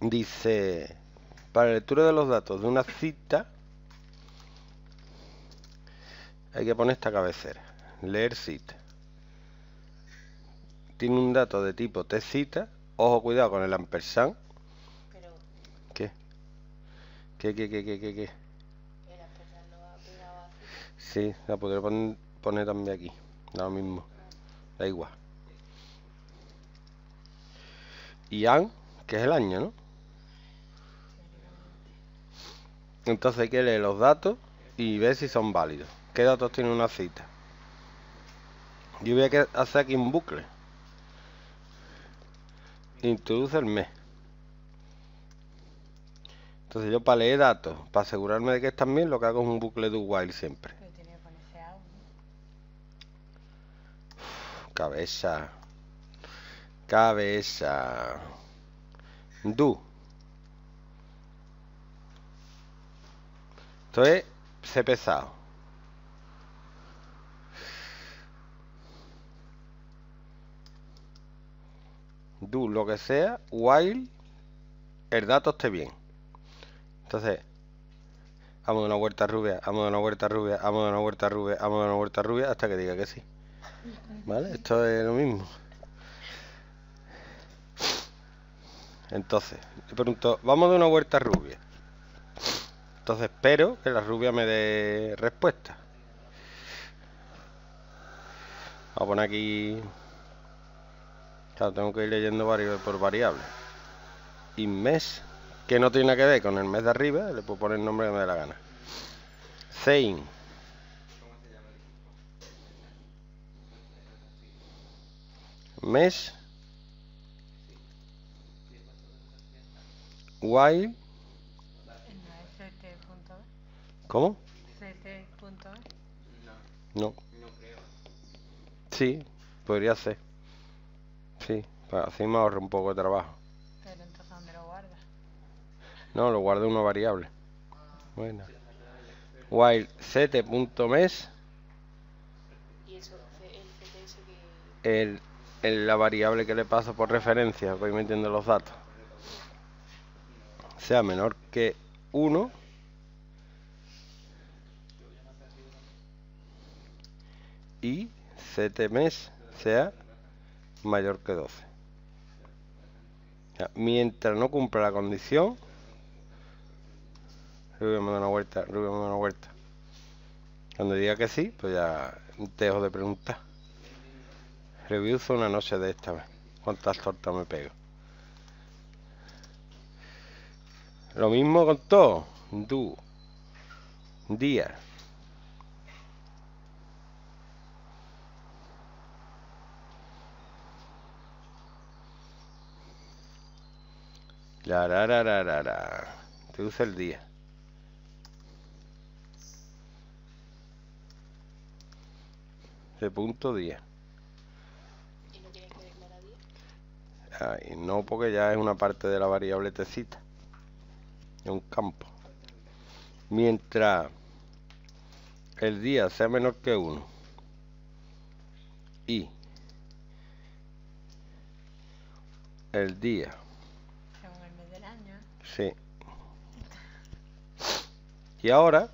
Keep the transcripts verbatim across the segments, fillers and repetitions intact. Dice, para la lectura de los datos de una cita hay que poner esta cabecera, leer cita. Tiene un dato de tipo te cita. Ojo, cuidado con el ampersand. Pero... ¿Qué? ¿Qué, qué, qué, qué, qué, qué? El ampersand lo ha pegado aquí. Sí, la podré pon poner también aquí. Lo mismo. Da igual. Y an, que es el año, ¿no? Entonces hay que leer los datos y ver si son válidos. ¿Qué datos tiene una cita? Yo voy a hacer aquí un bucle. Introduce el mes. Entonces yo para leer datos, para asegurarme de que están bien, lo que hago es un bucle do while siempre. Pero tenía que ponerse out, ¿no? Uf, cabeza. Cabeza. Do. Esto es C pesado. Do lo que sea, while el dato esté bien. Entonces, vamos de una vuelta rubia, vamos de una vuelta rubia, vamos de una vuelta rubia, vamos de una vuelta rubia hasta que diga que sí. ¿Vale? Esto es lo mismo. Entonces, le pregunto, vamos de una vuelta rubia. Entonces espero que la rubia me dé respuesta. Vamos a poner aquí. Claro, tengo que ir leyendo variables por variable. Y mes, que no tiene nada que ver con el mes de arriba, le puedo poner el nombre que me dé la gana. Sein. Mes. While. ¿Cómo? No. Sí, podría ser. Sí, para así me ahorro un poco de trabajo. Pero entonces, ¿dónde lo guardas? No, lo guardo en una variable. Bueno. While ct.mes. ¿Y eso? ¿El C T S que...? El, el, la variable que le paso por referencia, voy metiendo los datos. Sea menor que uno. Y ctmes sea mayor que doce. Ya, mientras no cumpla la condición, Rubio me da una vuelta, Rubio me da una vuelta. Cuando diga que sí, pues ya dejo de preguntar. Reviso una noche de esta vez. ¿Cuántas tortas me pego? Lo mismo con todo. Do. Día. La, la, la, la, la, la. Te usa el día. De punto día. ¿Y no tienes que declarar día? Ay, no, porque ya es una parte de la variable tecita. Es un campo. Mientras el día sea menor que uno y el día. Sí. Y ahora,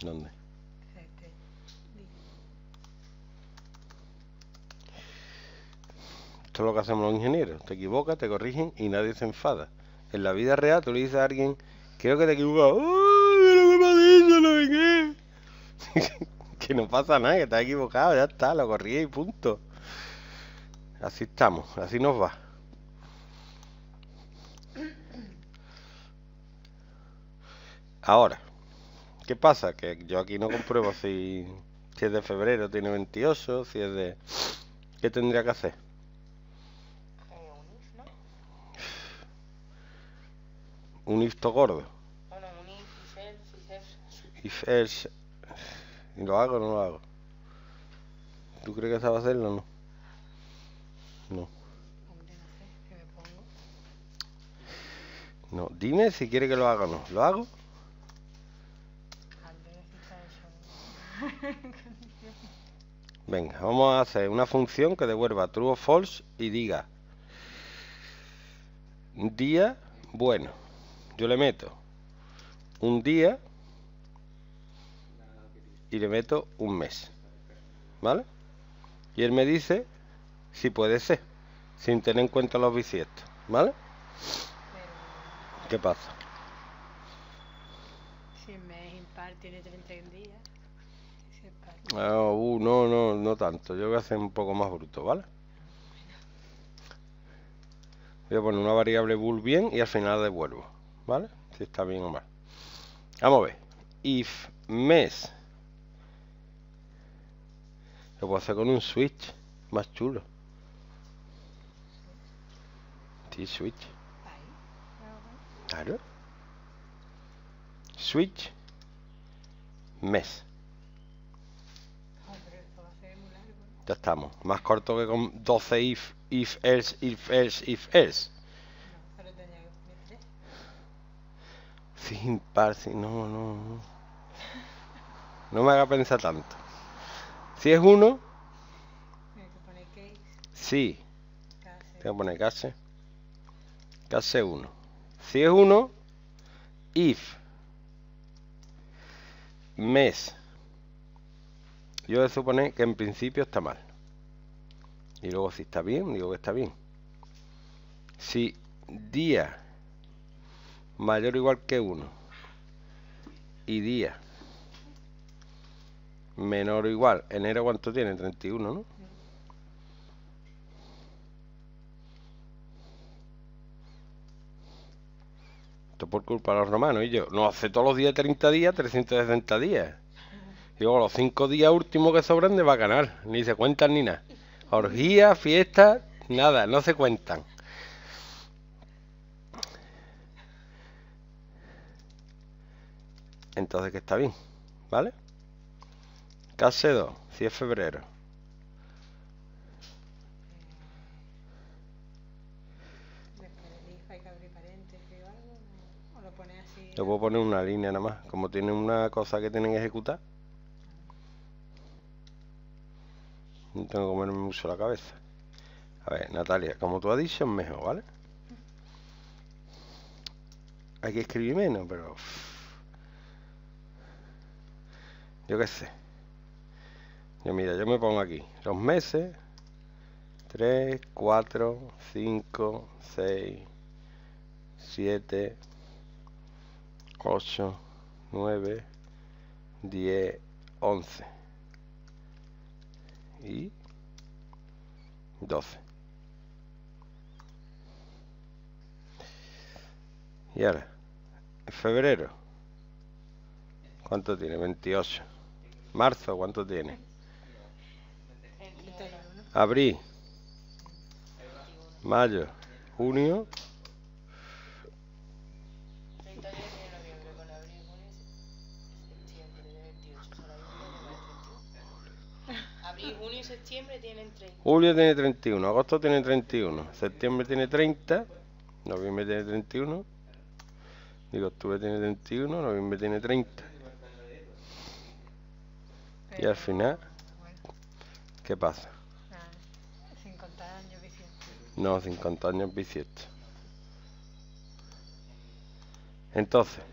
¿dónde? Esto es lo que hacemos los ingenieros. Te equivocas, te corrigen y nadie se enfada. En la vida real tú le dices a alguien, creo que te equivocas. Que no pasa nada, que te has equivocado, ya está, lo corrí y punto. Así estamos, así nos va. Ahora, ¿qué pasa? Que yo aquí no compruebo si, si es de febrero tiene veintiocho, si es de... ¿Qué tendría que hacer? Eh, un if, ¿no? Un if to gordo. Bueno, un if, if else, if else. If else. ¿Y lo hago o no lo hago? ¿Tú crees que sabes hacerlo o no? No. Hombre, no sé, ¿qué me pongo? No, dime si quiere que lo haga o no. ¿Lo hago? Venga, vamos a hacer una función que devuelva true o false y diga día bueno. Yo le meto un día y le meto un mes, ¿vale? Y él me dice si puede ser, sin tener en cuenta los bisiestos, ¿vale? ¿Qué pasa? Si el mes impar tiene treinta y un días. Oh, uh, no, no, no tanto. Yo voy a hacer un poco más bruto, ¿vale? Voy a poner una variable bool bien y al final devuelvo, ¿vale? Si está bien o mal. Vamos a ver. If mes. Lo puedo hacer con un switch más chulo. Sí, switch. Claro. Switch mes. Ya estamos. Más corto que con doce if, if else, if else, if else. No, pero tenía que poner tres. Sí, impar, sí, no, no, no. No me haga pensar tanto. Si es uno. Tienes que poner case. Sí. Tengo que poner case. Case uno. Si es uno, if mes. Yo de suponer que en principio está mal. Y luego si está bien, digo que está bien. Si día mayor o igual que uno y día menor o igual, enero cuánto tiene, treinta y uno, ¿no? Esto por culpa de los romanos. Y yo, no hace todos los días treinta días, trescientos sesenta días. Y luego los cinco días últimos que sobran de bacanal, ni se cuentan ni nada. Orgía, fiesta, nada, no se cuentan. Entonces que está bien, ¿vale? Case dos, si es febrero. Le puedo poner una línea nada más, como tiene una cosa que tienen que ejecutar. No tengo que comerme mucho la cabeza. A ver, Natalia, como tú has dicho, es mejor, ¿vale? Hay que escribir menos, pero... yo qué sé. Yo mira, yo me pongo aquí los meses. tres, cuatro, cinco, seis, siete, ocho, nueve, diez, once. Y doce. Y ahora, en febrero, ¿cuánto tiene? veintiocho. Marzo, ¿cuánto tiene? Abril, mayo, junio. Septiembre tiene treinta. Julio tiene treinta y uno, agosto tiene treinta y uno, septiembre tiene treinta, noviembre tiene treinta y uno, digo octubre tiene treinta y uno, noviembre tiene treinta. Pero, y al final, bueno, ¿qué pasa? Nada, sin contar años bisiestos. No, sin contar años bisiestos. Entonces,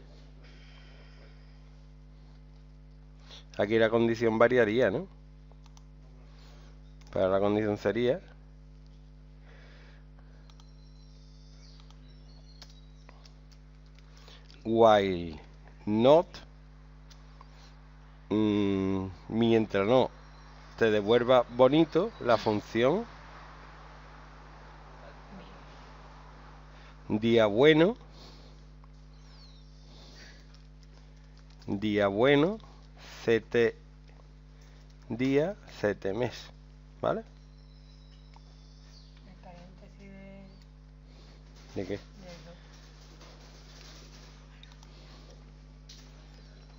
aquí la condición variaría, ¿no? Pero la condición sería while not, mmm, mientras no te devuelva bonito la función día bueno, día bueno, ct día, ct mes. ¿Vale? El paréntesis de... ¿De qué? De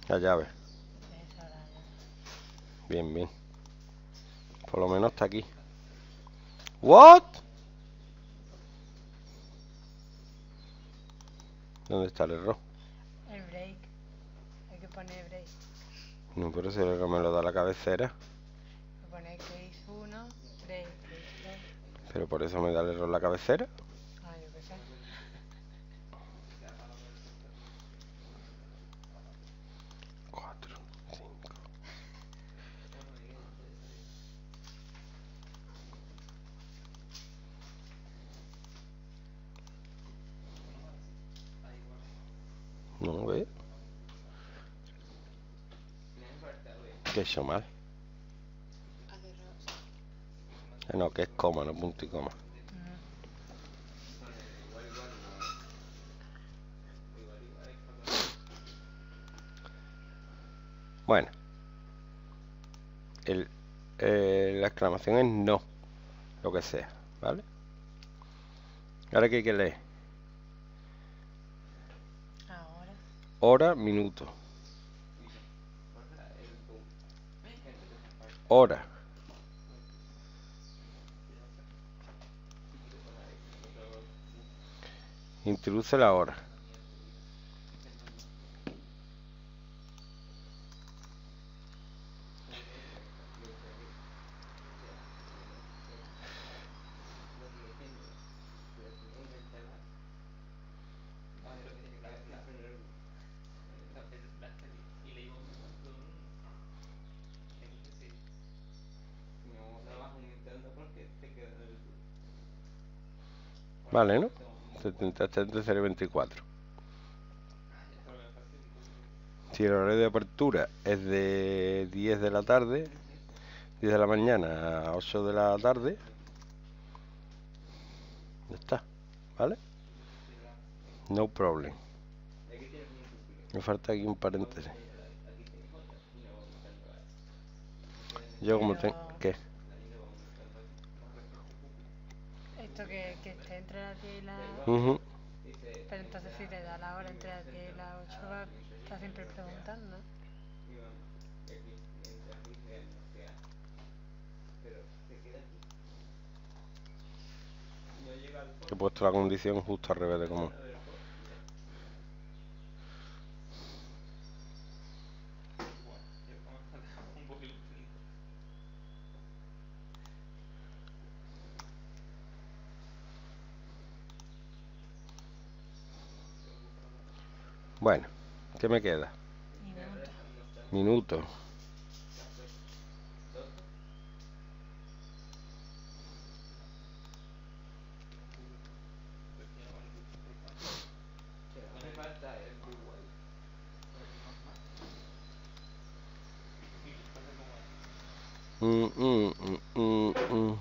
la llave. Esa, la llave. Bien, bien. Por lo menos está aquí. ¿What? ¿Dónde está el error? El break. Hay que poner break. No, pero si lo que me lo da la cabecera. Pero por eso me da el error la cabecera. Ah, yo qué sé. ¿Qué es eso mal? Eh, no, que es coma, no punto y coma. Bueno, el, eh, la exclamación es no, lo que sea, ¿vale? Ahora que hay que leer. Ahora. Hora, minuto. Hora. Introduce la hora. Vale, ¿no? setenta, setenta, veinticuatro. Si el horario de apertura es de diez de la tarde, diez de la mañana a ocho de la tarde, ya está, ¿vale? No problem. Me falta aquí un paréntesis. Yo como tengo... ¿Qué? Que, que esté entre las diez y las... Uh-huh. Pero entonces si te da la hora entre las diez y las ocho va, está siempre preguntando. He puesto la condición justo al revés de cómo. Bueno, ¿qué me queda? Minuto. Minuto. Mm, mm, mm, mm, mm.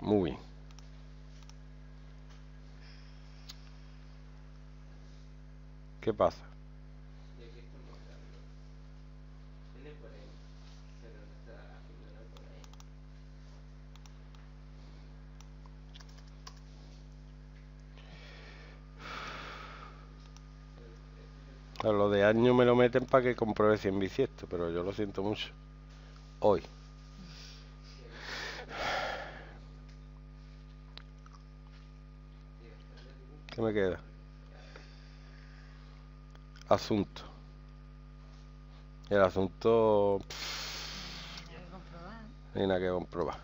Muy bien. ¿Qué pasa? A lo de año me lo meten para que compruebe si es bisiesto, pero yo lo siento mucho. Hoy. ¿Qué me queda? Asunto. El asunto... Pff, no hay nada que comprobar.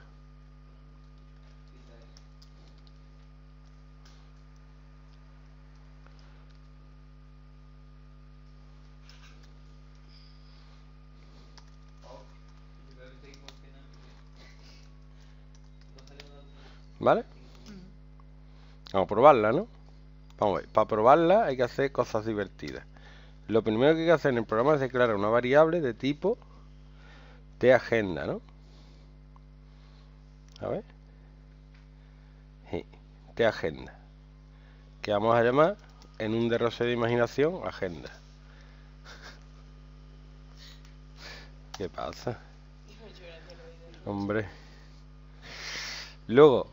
¿Vale? Vamos a probarla, ¿no? Vamos a ver, para probarla hay que hacer cosas divertidas. Lo primero que hay que hacer en el programa es declarar una variable de tipo de agenda, ¿no? A ver. Sí, de agenda. Que vamos a llamar, en un derroche de imaginación, agenda. ¿Qué pasa? Hombre. Luego...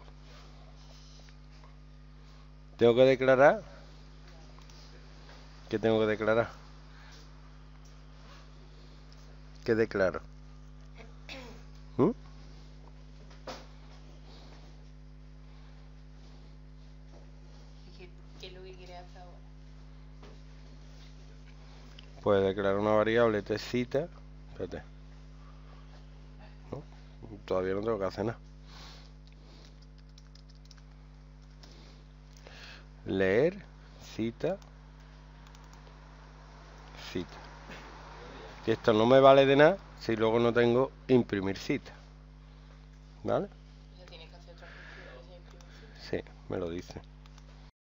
Tengo que declarar. ¿Qué tengo que declarar? ¿Qué declaro? ¿Mm? ¿Qué es lo que quieres hacer ahora? Pues declarar una variable te cita. Espérate. ¿No? Todavía no tengo que hacer nada. Leer, cita, cita. Y esto no me vale de nada si luego no tengo imprimir cita. ¿Vale? Sí, me lo dice.